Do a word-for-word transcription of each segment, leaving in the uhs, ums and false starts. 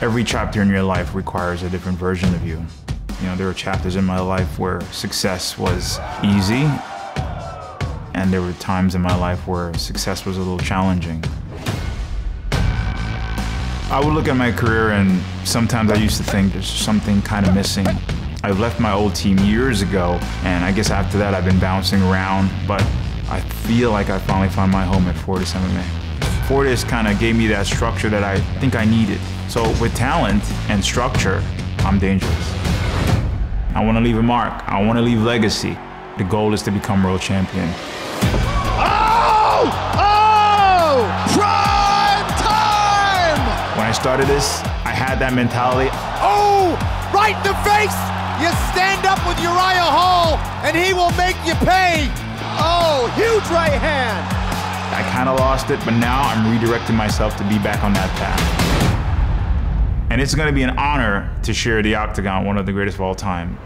Every chapter in your life requires a different version of you. You know, there were chapters in my life where success was easy, and there were times in my life where success was a little challenging. I would look at my career, and sometimes I used to think there's something kind of missing. I left my old team years ago, and I guess after that I've been bouncing around, but I feel like I finally found my home at Fortis M M A. Fortis kind of gave me that structure that I think I needed. So with talent and structure, I'm dangerous. I want to leave a mark. I want to leave legacy. The goal is to become world champion. Oh! Oh! Prime time! When I started this, I had that mentality. Oh! Right in the face! You stand up with Uriah Hall, and he will make you pay. Oh, huge right hand! I kind of lost it, but now I'm redirecting myself to be back on that path. And it's going to be an honor to share the Octagon, one of the greatest of all time.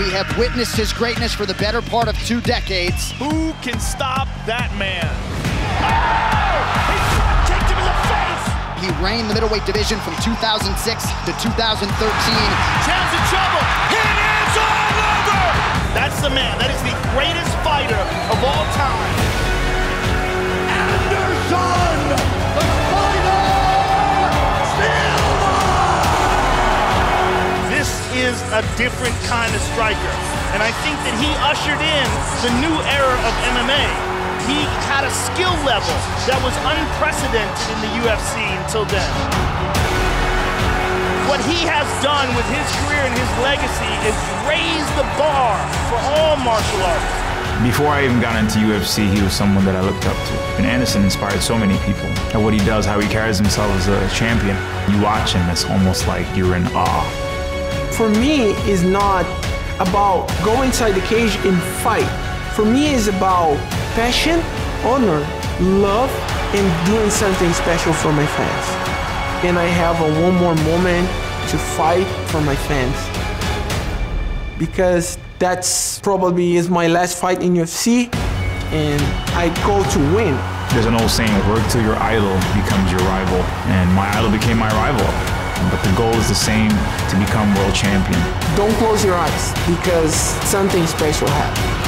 We have witnessed his greatness for the better part of two decades. Who can stop that man? Oh! He kicked him in the face! He reigned the middleweight division from two thousand six to two thousand thirteen. Chance in trouble! It is all over! That's the man. That is the greatest fighter of all time. Anderson, the fighter, Silva! This is a different kind of striker. And I think that he ushered in the new era of M M A. He had a skill level that was unprecedented in the U F C until then. What he has done with his career and his legacy is raise the bar for all martial arts. Before I even got into U F C, he was someone that I looked up to. And Anderson inspired so many people. And what he does, how he carries himself as a champion, you watch him, it's almost like you're in awe. For me, it's not about go inside the cage and fight. For me, it's about passion, honor, love, and doing something special for my fans. And I have a one more moment to fight for my fans. Because that's probably is my last fight in U F C, and I go to win. There's an old saying, work till your idol becomes your rival, and my idol became my rival. But the goal is the same, to become world champion. Don't close your eyes, because something special happened.